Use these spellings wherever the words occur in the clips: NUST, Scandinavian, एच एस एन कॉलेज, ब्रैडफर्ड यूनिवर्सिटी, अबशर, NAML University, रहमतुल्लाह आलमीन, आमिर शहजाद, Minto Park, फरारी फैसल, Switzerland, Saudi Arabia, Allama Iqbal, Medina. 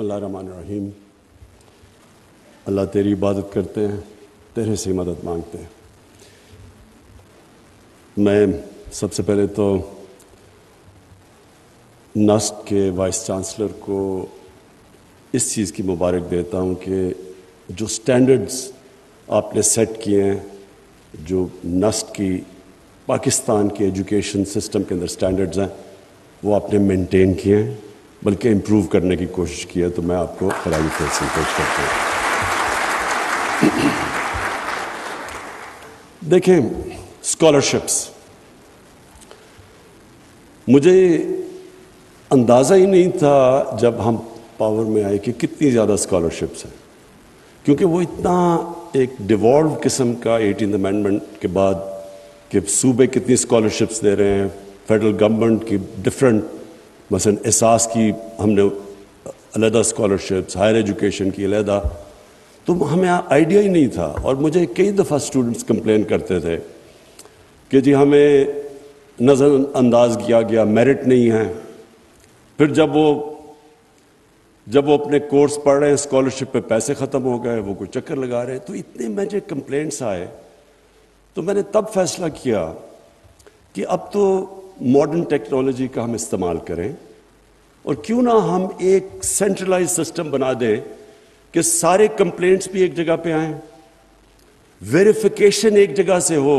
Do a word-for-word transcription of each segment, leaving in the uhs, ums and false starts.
बिस्मिल्लाहिर्रहमानिर्रहीम। अल्लाह तेरी इबादत करते हैं, तेरे से मदद मांगते हैं। मैं सबसे पहले तो नस्ट के वाइस चांसलर को इस चीज़ की मुबारक देता हूँ कि जो स्टैंडर्ड्स आपने सेट किए हैं, जो नस्ट की पाकिस्तान के एजुकेशन सिस्टम के अंदर स्टैंडर्ड्स हैं, वो आपने मेंटेन किए हैं बल्कि इम्प्रूव करने की कोशिश की है। तो मैं आपको फरारी फैसल पेश करता हूँ। देखें, स्कॉलरशिप्स, मुझे अंदाज़ा ही नहीं था जब हम पावर में आए कि कितनी ज़्यादा स्कॉलरशिप्स हैं, क्योंकि वो इतना एक डिवॉल्व किस्म का एटीन अमेंडमेंट के बाद कि सूबे कितनी स्कॉलरशिप्स दे रहे हैं, फेडरल गवर्नमेंट की डिफरेंट, मसलन एहसास की हमने अलहदा स्कॉलरशिप्स, हायर एजुकेशन की अलहदा, तो हमें आइडिया ही नहीं था। और मुझे कई दफ़ा स्टूडेंट्स कंप्लेन करते थे कि जी हमें नज़रअंदाज किया गया, मेरिट नहीं है। फिर जब वो जब वो अपने कोर्स पढ़ रहे हैं, स्कॉलरशिप पे पैसे ख़त्म हो गए, वो कोई चक्कर लगा रहे हैं। तो इतने मुझे कंप्लेंट्स आए, तो मैंने तब फैसला किया कि अब तो मॉडर्न टेक्नोलॉजी का हम इस्तेमाल करें और क्यों ना हम एक सेंट्रलाइज सिस्टम बना दें कि सारे कंप्लेंट्स भी एक जगह पे आएं, वेरिफिकेशन एक जगह से हो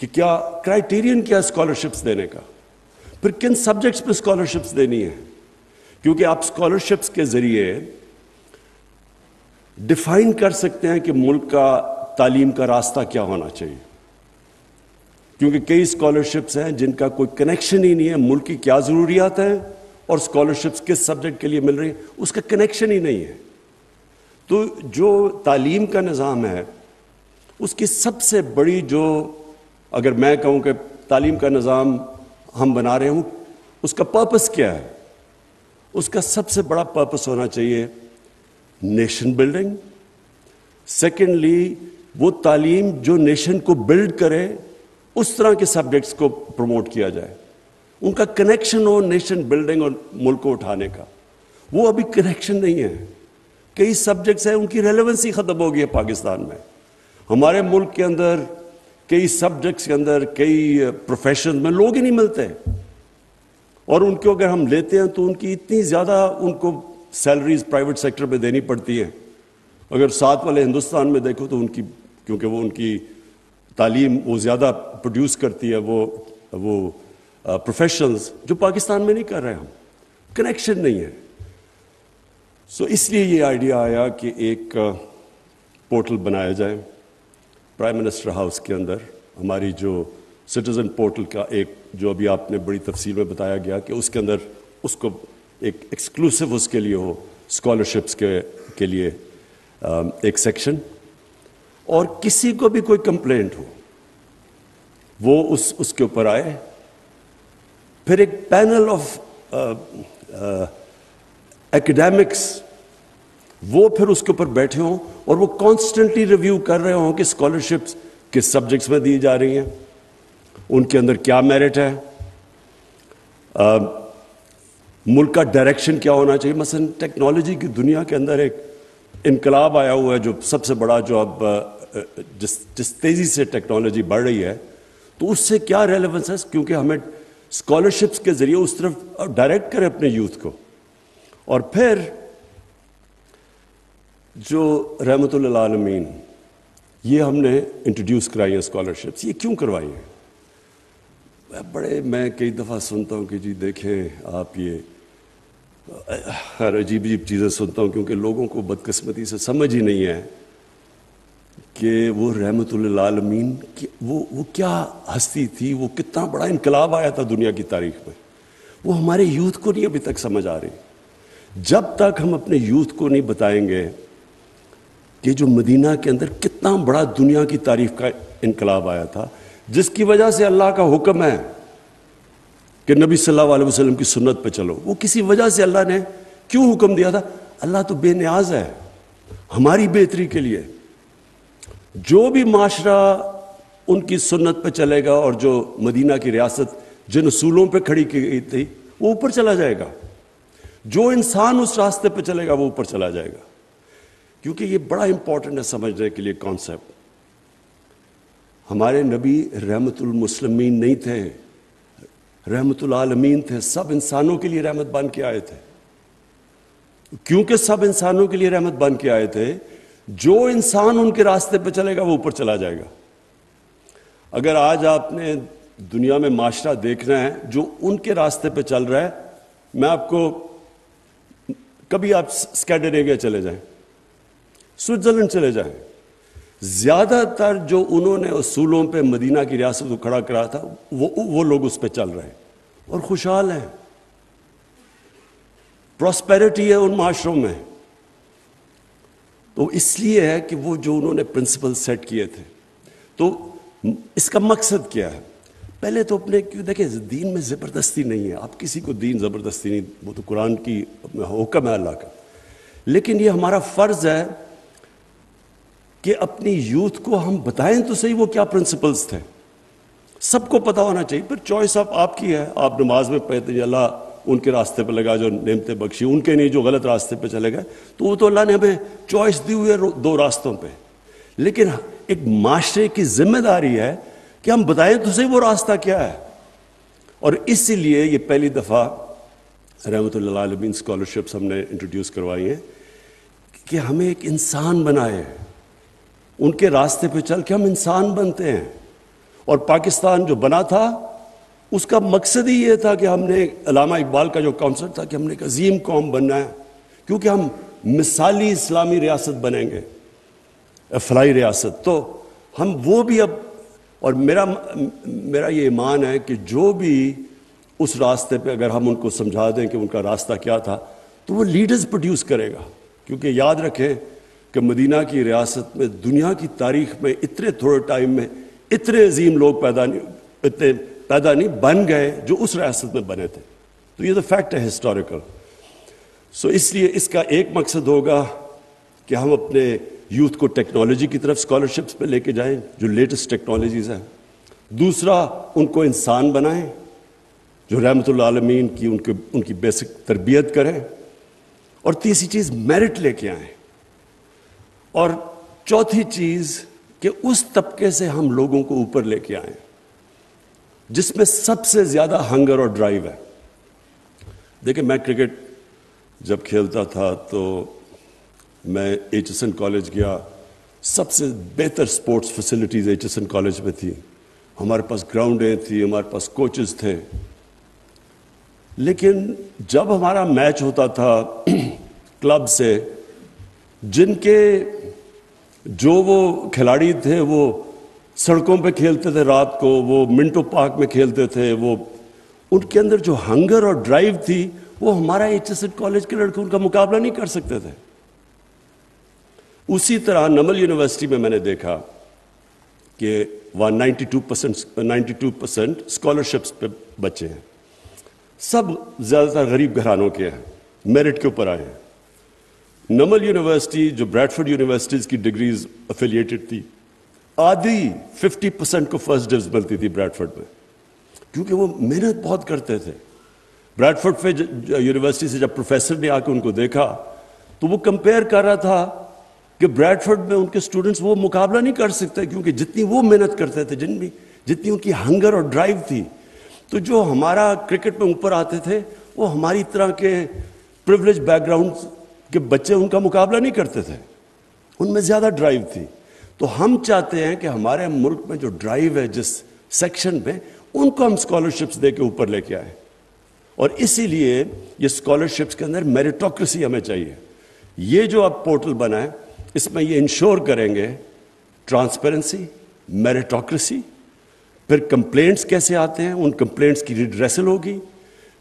कि क्या क्राइटेरियन क्या स्कॉलरशिप्स देने का, फिर किन सब्जेक्ट्स पे स्कॉलरशिप्स देनी है, क्योंकि आप स्कॉलरशिप्स के ज़रिए डिफाइन कर सकते हैं कि मुल्क का तालीम का रास्ता क्या होना चाहिए। क्योंकि कई स्कॉलरशिप्स हैं जिनका कोई कनेक्शन ही नहीं है, मुल्क की क्या ज़रूरियात हैं और स्कॉलरशिप्स किस सब्जेक्ट के लिए मिल रही है, उसका कनेक्शन ही नहीं है। तो जो तालीम का निज़ाम है, उसकी सबसे बड़ी, जो अगर मैं कहूँ कि तालीम का निज़ाम हम बना रहे हूँ, उसका पर्पस क्या है, उसका सबसे बड़ा पर्पस होना चाहिए नेशन बिल्डिंग। सेकेंडली, वो तालीम जो नेशन को बिल्ड करे, उस तरह के सब्जेक्ट्स को प्रमोट किया जाए, उनका कनेक्शन हो नेशन बिल्डिंग और मुल्क को उठाने का। वो अभी कनेक्शन नहीं है, कई सब्जेक्ट्स हैं उनकी रेलेवेंसी ख़त्म हो गई है पाकिस्तान में। हमारे मुल्क के अंदर कई सब्जेक्ट्स के अंदर, कई प्रोफेशन में लोग ही नहीं मिलते, और उनको अगर हम लेते हैं तो उनकी इतनी ज़्यादा उनको सैलरीज प्राइवेट सेक्टर में देनी पड़ती हैं। अगर साथ वाले हिंदुस्तान में देखो तो उनकी, क्योंकि वो उनकी तालीम वो ज़्यादा प्रोड्यूस करती है, वो वो प्रोफेशनल्स जो पाकिस्तान में नहीं कर रहे, हम कनेक्शन नहीं है। सो so, इसलिए ये आइडिया आया कि एक पोर्टल बनाया जाए प्राइम मिनिस्टर हाउस के अंदर, हमारी जो सिटीज़न पोर्टल का एक, जो अभी आपने बड़ी तफसील में बताया गया कि उसके अंदर उसको एक एक्सक्लूसिव उसके लिए हो, स्कॉलरशिप्स के के लिए एक सेक्शन, और किसी को भी कोई कंप्लेंट हो वो उस उसके ऊपर आए। फिर एक पैनल ऑफ एकेडमिक्स, वो फिर उसके ऊपर बैठे हों और वो कॉन्स्टेंटली रिव्यू कर रहे हों कि स्कॉलरशिप्स किस सब्जेक्ट्स में दी जा रही हैं, उनके अंदर क्या मेरिट है, आ, मुल्क का डायरेक्शन क्या होना चाहिए। मसलन टेक्नोलॉजी की दुनिया के अंदर एक इनकलाब आया हुआ है, जो सबसे बड़ा, जो अब जिस जिस तेज़ी से टेक्नोलॉजी बढ़ रही है, तो उससे क्या रेलेवेंस है, क्योंकि हमें स्कॉलरशिप्स के ज़रिए उस तरफ डायरेक्ट करें अपने यूथ को। और फिर जो रहमतुल्लाह आलमीन, ये हमने इंट्रोड्यूस कराई है स्कॉलरशिप्स। ये क्यों करवाई है? बड़े, मैं कई दफ़ा सुनता हूँ कि जी देखें आप, ये हर अजीब अजीब चीज़ें सुनता हूँ, क्योंकि लोगों को बदकिस्मती से समझ ही नहीं है कि वो रहमतुल आलमीन की वो वो क्या हस्ती थी, वो कितना बड़ा इनकलाब आया था दुनिया की तारीख में। वो हमारे यूथ को नहीं अभी तक समझ आ रही। जब तक हम अपने यूथ को नहीं बताएंगे कि जो मदीना के अंदर कितना बड़ा दुनिया की तारीख का इनकलाब आया था, जिसकी वजह से अल्लाह का हुक्म है कि नबी सल्लल्लाहु अलैहि वसल्लम की सुन्नत पे चलो, वो किसी वजह से अल्लाह ने क्यों हुक्म दिया था? अल्लाह तो बेनियाज है हमारी बेहतरी के लिए। जो भी माशरा उनकी सुन्नत पे चलेगा और जो मदीना की रियासत जिन उसूलों पे खड़ी की गई थी वो ऊपर चला जाएगा। जो इंसान उस रास्ते पे चलेगा वो ऊपर चला जाएगा, क्योंकि ये बड़ा इंपॉर्टेंट है समझने के लिए कॉन्सेप्ट। हमारे नबी रहमतुल मुस्लिमीन नहीं थे, रहमतुल आलमीन थे, सब इंसानों के लिए रहमत बन के आए थे। क्योंकि सब इंसानों के लिए रहमत बन के आए थे, जो इंसान उनके रास्ते पे चलेगा वो ऊपर चला जाएगा। अगर आज आपने दुनिया में माशरा देखना है जो उनके रास्ते पे चल रहा है, मैं आपको कभी आप स्कैंडिनेविया चले जाएं, स्विट्जरलैंड चले जाएं, ज्यादातर जो उन्होंने उसूलों पे मदीना की रियासत को खड़ा करा था वो वो लोग उस पे चल रहे हैं और खुशहाल हैं। प्रॉस्पेरिटी है उन माशरों में। तो इसलिए है कि वो जो उन्होंने प्रिंसिपल सेट किए थे। तो इसका मकसद क्या है? पहले तो अपने, क्यों देखिए दीन में ज़बरदस्ती नहीं है, आप किसी को दीन ज़बरदस्ती नहीं, वो तो कुरान की हुक्म है अल्लाह का। लेकिन ये हमारा फ़र्ज़ है कि अपनी यूथ को हम बताएं तो सही वो क्या प्रिंसिपल्स थे। सबको पता होना चाहिए, पर चॉइस आप आपकी है। आप नमाज में पढ़ते अल्लाह उनके रास्ते पर लगा जो नेमतें बख्शी, उनके नहीं जो गलत रास्ते पर चले गए, तो वो तो अल्लाह ने हमें चॉइस दी हुई है दो रास्तों पर। लेकिन एक माशरे की जिम्मेदारी है कि हम बताएं तो सही वो रास्ता क्या है। और इसीलिए ये पहली दफ़ा रहमतुल्लाह अलमीन स्कॉलरशिप्स हमने इंट्रोड्यूस करवाई हैं कि हमें एक इंसान बनाए, उनके रास्ते पे चल के हम इंसान बनते हैं। और पाकिस्तान जो बना था उसका मकसद ही ये था कि हमने अल्लामा इकबाल का जो कॉन्सेप्ट था कि हमने एक अजीम कौम बनना है, क्योंकि हम मिसाली इस्लामी रियासत बनेंगे, फलाई रियासत। तो हम वो भी अब, और मेरा मेरा ये ईमान है कि जो भी उस रास्ते पे अगर हम उनको समझा दें कि उनका रास्ता क्या था, तो वो लीडर्स प्रोड्यूस करेगा। क्योंकि याद रखें कि मदीना की रियासत में दुनिया की तारीख में इतने थोड़े टाइम में इतने अजीम लोग पैदा नहीं इतने पैदा नहीं बन गए जो उस रियासत में बने थे। तो ये तो फैक्ट है हिस्टोरिकल। सो इसलिए इसका एक मकसद होगा कि हम अपने यूथ को टेक्नोलॉजी की तरफ स्कॉलरशिप्स पे लेके जाएं, जो लेटेस्ट टेक्नोलॉजीज़ हैं। दूसरा, उनको इंसान बनाएं जो रहमतुल्लाह आलमीन की उनके उनकी बेसिक तरबियत करें। और तीसरी चीज़, मेरिट लेके आएं। और चौथी चीज़ कि उस तबके से हम लोगों को ऊपर लेके आएं जिसमें सबसे ज़्यादा हंगर और ड्राइव है। देखिए, मैं क्रिकेट जब खेलता था तो मैं एच एस एन कॉलेज गया। सबसे बेहतर sports facilities एच एस एन कॉलेज में थी, हमारे पास ग्राउंडें थी, हमारे पास कोचेस थे। लेकिन जब हमारा मैच होता था क्लब से, जिनके जो वो खिलाड़ी थे वो सड़कों पे खेलते थे रात को, वो मिंटो पार्क में खेलते थे, वो उनके अंदर जो हंगर और ड्राइव थी वो हमारा एच एस एन कॉलेज के लड़के उनका मुकाबला नहीं कर सकते थे। उसी तरह नमल यूनिवर्सिटी में मैंने देखा कि वहाँ ninety two percent ninety two percent scholarships पे बच्चे हैं, सब ज़्यादातर गरीब घरानों के हैं, मेरिट के ऊपर आए हैं। नमल यूनिवर्सिटी जो ब्रैडफर्ड यूनिवर्सिटीज़ की डिग्रीज अफिलिएटेड थी, आधी फिफ्टी परसेंट को फर्स्ट डिव्स मिलती थी ब्रैडफर्ड में, क्योंकि वो मेहनत बहुत करते थे। ब्रैडफर्ड पे यूनिवर्सिटी से जब प्रोफेसर ने आके उनको देखा तो वो कंपेयर कर रहा था कि ब्रैडफर्ड में उनके स्टूडेंट्स वो मुकाबला नहीं कर सकते, क्योंकि जितनी वो मेहनत करते थे, जिन भी जितनी उनकी हंगर और ड्राइव थी। तो जो हमारा क्रिकेट में ऊपर आते थे वो हमारी तरह के प्रिविलेज बैकग्राउंड के बच्चे उनका मुकाबला नहीं करते थे, उनमें ज़्यादा ड्राइव थी। तो हम चाहते हैं कि हमारे मुल्क में जो ड्राइव है जिस सेक्शन में, उनको हम स्कॉलरशिप्स दे के ऊपर लेके आए। और इसीलिए ये स्कॉलरशिप्स के अंदर मेरिटोक्रेसी हमें चाहिए। ये जो आप पोर्टल बनाएं, इसमें ये इंश्योर करेंगे ट्रांसपेरेंसी, मेरिटोक्रेसी, फिर कंप्लेंट्स कैसे आते हैं, उन कंप्लेंट्स की रिड्रेसल होगी।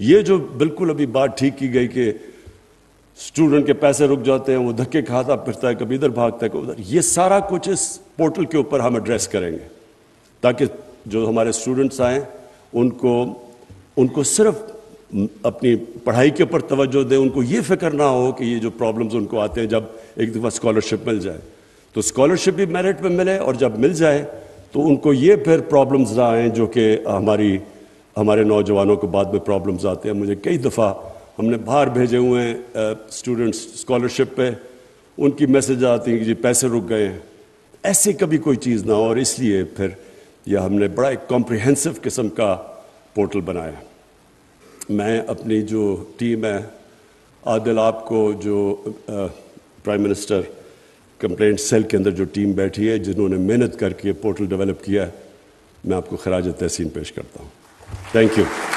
ये जो बिल्कुल अभी बात ठीक की गई कि स्टूडेंट के पैसे रुक जाते हैं, वो धक्के खाता फिरता है, कभी इधर भागता है कभी उधर, ये सारा कुछ इस पोर्टल के ऊपर हम एड्रेस करेंगे, ताकि जो हमारे स्टूडेंट्स आएँ उनको उनको सिर्फ अपनी पढ़ाई के ऊपर तवज्जो दें, उनको ये फिक्र ना हो कि ये जो प्रॉब्लम्स उनको आते हैं जब एक दफ़ा स्कॉलरशिप मिल जाए। तो स्कॉलरशिप भी मेरिट में मिले, और जब मिल जाए तो उनको ये फिर प्रॉब्लम्स ना आएँ जो कि हमारी हमारे नौजवानों को बाद में प्रॉब्लम्स आते हैं। मुझे कई दफ़ा हमने बाहर भेजे हुए हैं स्टूडेंट्स स्कॉलरशिप पे, उनकी मैसेज आती हैं कि जी पैसे रुक गए हैं। ऐसे कभी कोई चीज़ ना हो, और इसलिए फिर यह हमने बड़ा एक कॉम्प्रिहेंसिव किस्म का पोर्टल बनाया। मैं अपनी जो टीम है, आदिल आपको जो प्राइम मिनिस्टर कंप्लेंट सेल के अंदर जो टीम बैठी है जिन्होंने मेहनत करके पोर्टल डेवलप किया है, मैं आपको खराज तहसीन पेश करता हूँ। Thank you.